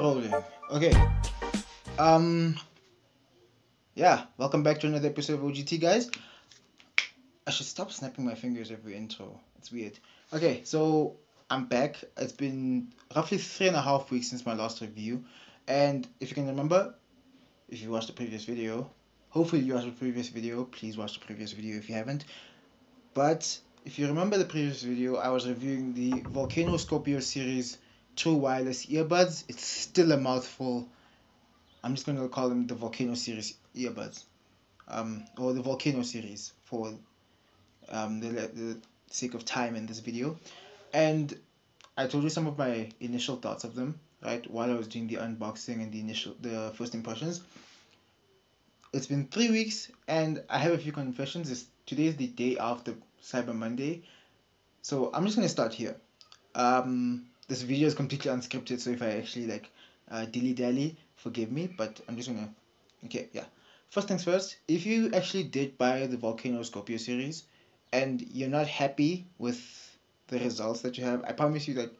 rolling. Okay. Yeah, welcome back to another episode of OGT, guys. I should stop snapping my fingers every intro. It's weird. Okay, so I'm back. It's been roughly 3.5 weeks since my last review. And if you can remember, if you watched the previous video, hopefully you watched the previous video. Please watch the previous video if you haven't. But if you remember the previous video, I was reviewing the Volkano Scorpio series True Wireless Earbuds. It's still a mouthful. I'm just going to call them the Volkano series earbuds. Or the Volkano series for the sake of time in this video. And I told you some of my initial thoughts of them, right? While I was doing the unboxing and the first impressions. It's been 3 weeks and I have a few confessions. Today is the day after Cyber Monday. So I'm just going to start here. This video is completely unscripted, so if I actually like dilly-dally, forgive me, but I'm just gonna... Okay, yeah. First things first, if you actually did buy the Volkano Scorpio series, and you're not happy with the results that you have, I promise you that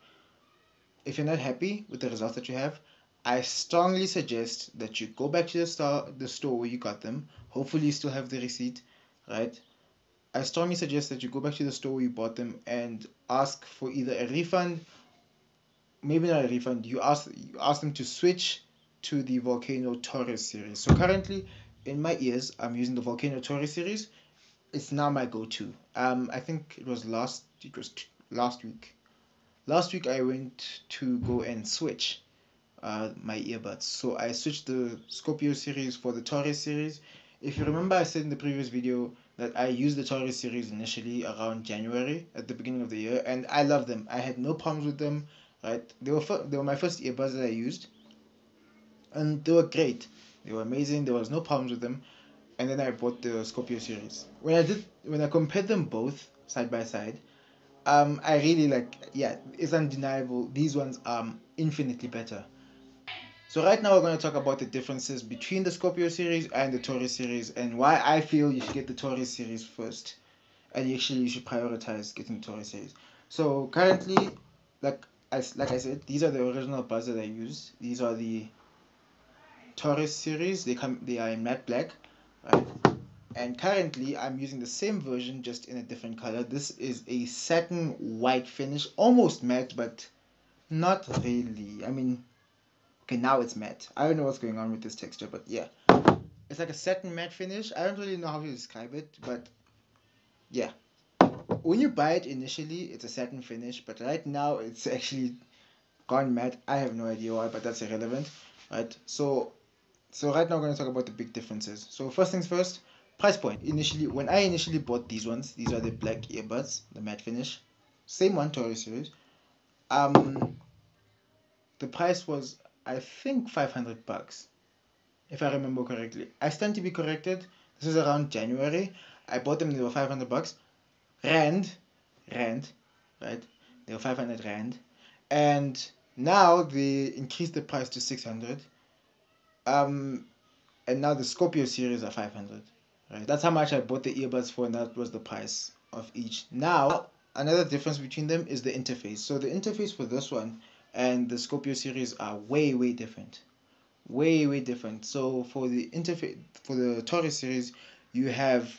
if you're not happy with the results that you have, I strongly suggest that you go back to the store where you got them. Hopefully you still have the receipt, right? I strongly suggest that you go back to the store where you bought them and ask for either a refund, maybe not a refund, you ask them to switch to the Volkano Taurus series. So currently, in my ears, I'm using the Volkano Taurus series. It's now my go-to. I think it was last week. Last week I went to go and switch my earbuds. So I switched the Scorpio series for the Taurus series. If you remember, I said in the previous video that I used the Taurus series initially around January at the beginning of the year, and I love them. I had no problems with them. Right, they were my first earbuds that I used, and they were great. They were amazing. There was no problems with them, and then I bought the Scorpio series. When I compared them both side by side, I really it's undeniable. These ones are infinitely better. So right now we're going to talk about the differences between the Scorpio series and the Taurus series, and why I feel you should get the Taurus series first, and actually you should prioritize getting the Taurus series. So currently, like I said, these are the original buds that I used. These are the Taurus series. They are in matte black, right? And currently, I'm using the same version, just in a different color. This is a satin white finish, almost matte, but not really. I mean, okay, now it's matte. I don't know what's going on with this texture, but yeah, it's like a satin matte finish. I don't really know how to describe it, but yeah. When you buy it initially, it's a satin finish, but right now it's actually gone matte. I have no idea why, but that's irrelevant, right? So right now we're going to talk about the big differences. So first things first, price point. When I initially bought these ones, these are the black earbuds, the matte finish, same one, Taurus series. The price was, I think, $500, if I remember correctly. I stand to be corrected. This is around January. I bought them. They were $500. Rand, right? They were 500 Rand, and now they increased the price to 600. And now the Scorpio series are 500, right? That's how much I bought the earbuds for, and that was the price of each. Now another difference between them is the interface. So the interface for this one and the Scorpio series are way different, way different. So for the interface for the Taurus series, you have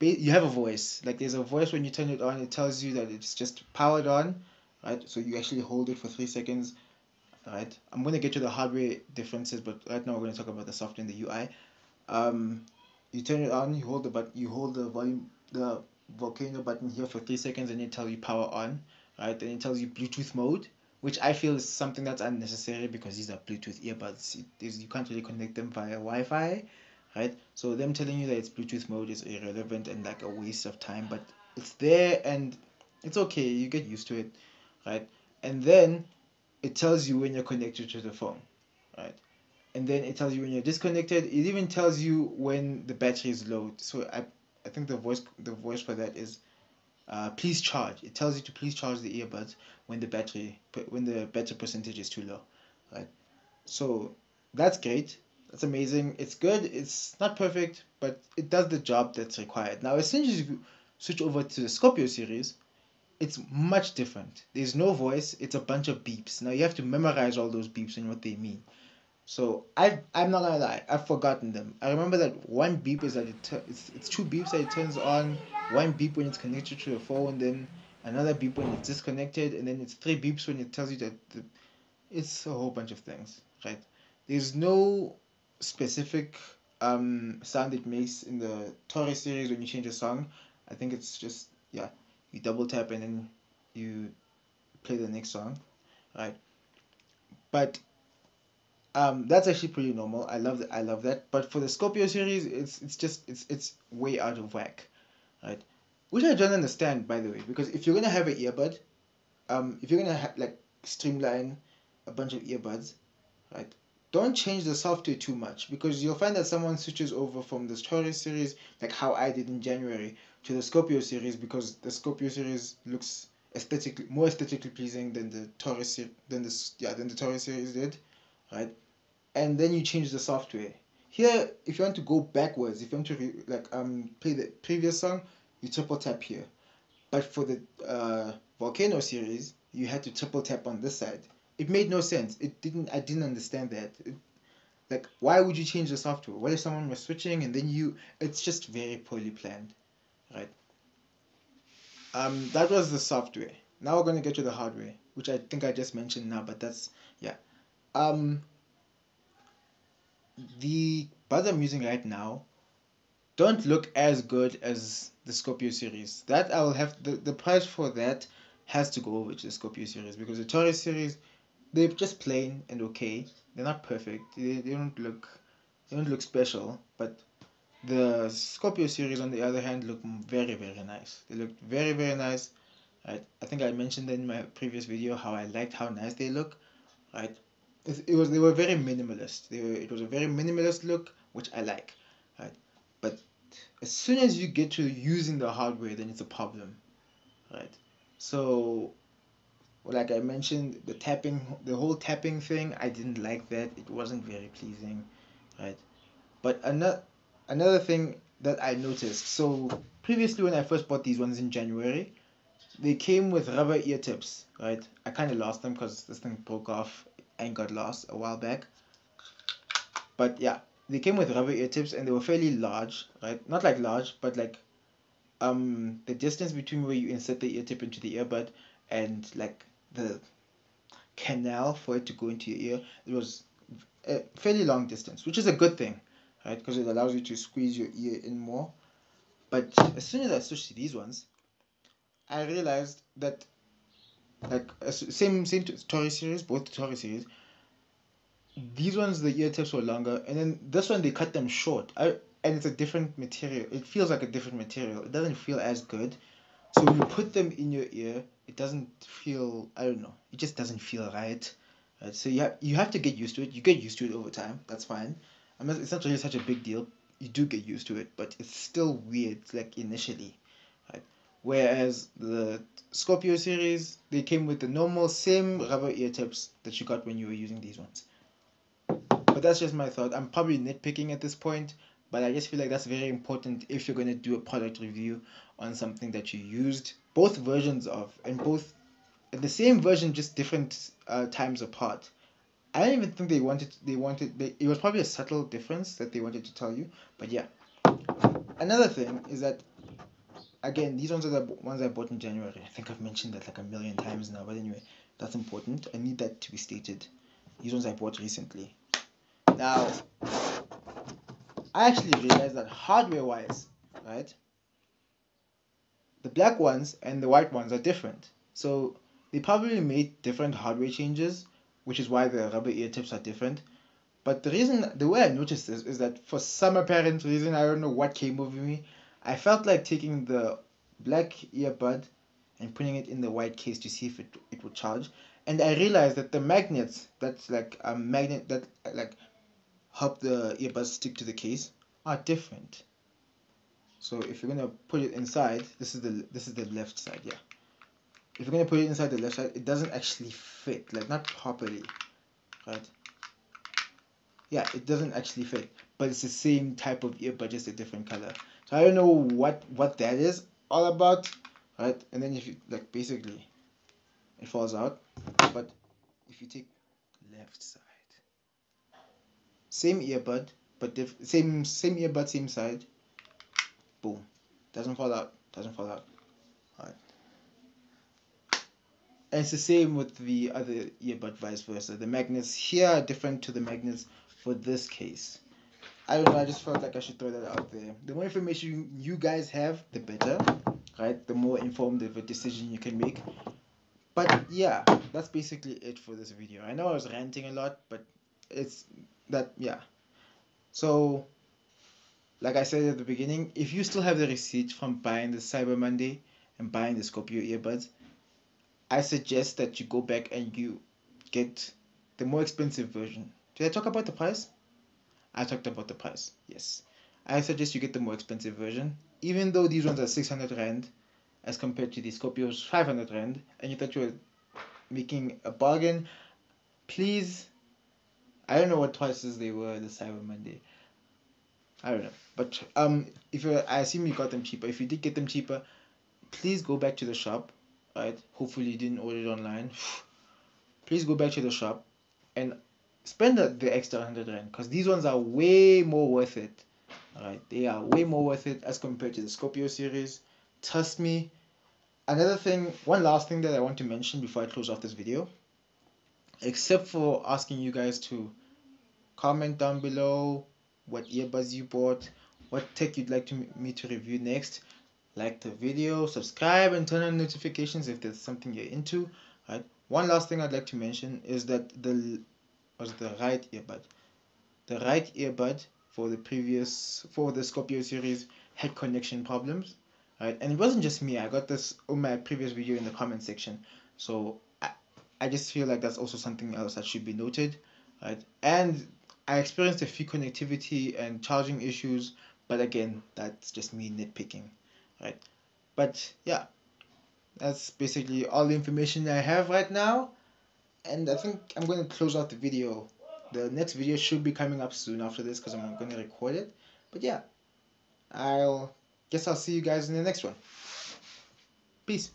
a voice. Like, there's a voice. When you turn it on, it tells you that it's just powered on, right? So you actually hold it for 3 seconds, right? I'm going to get to the hardware differences, but right now we're going to talk about the software and the UI. You turn it on, you hold the volume, the Volkano button here for 3 seconds, and it tells you power on, right? And it tells you Bluetooth mode, which I feel is something that's unnecessary, because these are Bluetooth earbuds. You can't really connect them via Wi-Fi. Right, so them telling you that it's Bluetooth mode is irrelevant and like a waste of time, but it's there and it's okay, you get used to it, right? And then it tells you when you're connected to the phone, right? And then it tells you when you're disconnected. It even tells you when the battery is low. So I think the voice for that is please charge. It tells you to please charge the earbuds when the battery percentage is too low, right? So that's great. That's amazing. It's good. It's not perfect, but it does the job that's required. Now, as soon as you switch over to the Scorpio series, it's much different. There's no voice, it's a bunch of beeps. Now you have to memorize all those beeps and what they mean. So I'm not gonna lie, I've forgotten them. I remember that one beep is that it's two beeps that it turns on, one beep when it's connected to the phone, then another beep when it's disconnected, and then it's three beeps when it tells you that it's a whole bunch of things, right? There's no specific sound it makes in the Taurus series when you change a song. I think it's just, yeah, you double tap and then you play the next song, right? But that's actually pretty normal. I love that. But for the Scorpio series, it's just way out of whack, right? Which I don't understand, by the way, because if you're gonna have an earbud, if you're gonna like streamline a bunch of earbuds, right? Don't change the software too much, because you'll find that someone switches over from the Taurus series, like how I did in January, to the Scorpio series because the Scorpio series looks more aesthetically pleasing than the Taurus Taurus series did, right? And then you change the software. Here, if you want to go backwards, if you want to play the previous song, you triple tap here. But for the Volkano series, you had to triple tap on this side. It made no sense. I didn't understand that. Like, why would you change the software? What if someone was switching and then it's just very poorly planned, right? That was the software. Now we're gonna get to the hardware, which I think I just mentioned now, but that's, yeah. The buds I'm using right now don't look as good as the Scorpio series. That I will have the price for that has to go over to the Scorpio series, because the Taurus series, they're just plain and okay. They're not perfect. They don't look special, but the Scorpio series on the other hand look very, very nice. They look very, very nice. Right? I think I mentioned in my previous video how I liked how nice they look, right? They were very minimalist. It was a very minimalist look, which I like, right? But as soon as you get to using the hardware, then it's a problem, right? So, like I mentioned, the whole tapping thing, I didn't like that. It wasn't very pleasing, right? But another thing that I noticed, so previously when I first bought these ones in January, they came with rubber ear tips, right? I kind of lost them because this thing broke off and got lost a while back. But yeah, they came with rubber ear tips and they were fairly large, right? Not like large, but like the distance between where you insert the ear tip into the earbud and like the canal for it to go into your ear, it was a fairly long distance, which is a good thing, right? Because it allows you to squeeze your ear in more. But as soon as I switched to these ones, I realized that, like, same Taurus series, both Taurus series, these ones, the ear tips were longer, and then this one, they cut them short. And it's a different material. It feels like a different material. It doesn't feel as good. So when you put them in your ear, it doesn't feel, I don't know, it just doesn't feel right. Right? So you have to get used to it. You get used to it over time. That's fine. It's not really such a big deal. You do get used to it, but it's still weird, like, initially. Right? Whereas the Scorpio series, they came with the normal same rubber ear tips that you got when you were using these ones. But that's just my thought. I'm probably nitpicking at this point, but I just feel like that's very important if you're going to do a product review on something that you used both versions of, and both the same version, just different times apart. I don't even think it was probably a subtle difference that they wanted to tell you, but yeah. Another thing is that, again, these ones are the ones I bought in January. I think I've mentioned that like a million times now, but anyway, that's important. I need that to be stated. These ones I bought recently. Now, I actually realized that hardware-wise, right, the black ones and the white ones are different. So they probably made different hardware changes, which is why the rubber ear tips are different. But the way I noticed this is that for some apparent reason, I don't know what came over me, I felt like taking the black earbud and putting it in the white case to see if it would charge. And I realized that the magnets, that's like a magnet that like help the earbuds stick to the case, are different. So if you're gonna put it inside, this is the left side, yeah. If you're gonna put it inside the left side, it doesn't actually fit, like not properly, right? Yeah, it doesn't actually fit, but it's the same type of earbud, just a different color. So I don't know what that is all about, right? And then if you like, basically it falls out. But if you take left side, same earbud, but same earbud, same side, boom, doesn't fall out, doesn't fall out. All right. And it's the same with the other earbud, vice versa. The magnets here are different to the magnets for this case. I don't know, I just felt like I should throw that out there. The more information you guys have, the better, right? The more informed of a decision you can make. But yeah, that's basically it for this video. I know I was ranting a lot, but it's that, yeah. So, like I said at the beginning, if you still have the receipt from buying the Cyber Monday and buying the Scorpio earbuds, I suggest that you go back and you get the more expensive version. Did I talk about the price? I talked about the price, yes. I suggest you get the more expensive version, even though these ones are 600 Rand as compared to the Scorpio's 500 Rand, and you thought you were making a bargain. Please, I don't know what prices they were on the Cyber Monday. I don't know, but if you're, I assume you got them cheaper. If you did get them cheaper, please go back to the shop. Right. Hopefully you didn't order it online. Please go back to the shop and spend the extra 100 Rand, because these ones are way more worth it. Alright, they are way more worth it as compared to the Scorpio series. Trust me. Another thing, one last thing that I want to mention before I close off this video, except for asking you guys to comment down below what earbuds you bought, what tech you'd like me to review next. Like the video, subscribe, and turn on notifications if there's something you're into. Right. One last thing I'd like to mention is that the right earbud for the previous, for the Scorpio series, had connection problems. Right, and it wasn't just me. I got this on my previous video in the comment section. So I just feel like that's also something else that should be noted. Right, and I experienced a few connectivity and charging issues, but again, that's just me nitpicking. Right, but yeah, that's basically all the information I have right now, and I think I'm going to close out the video. The next video should be coming up soon after this, because I'm going to record it. But yeah, I'll guess I'll see you guys in the next one. Peace.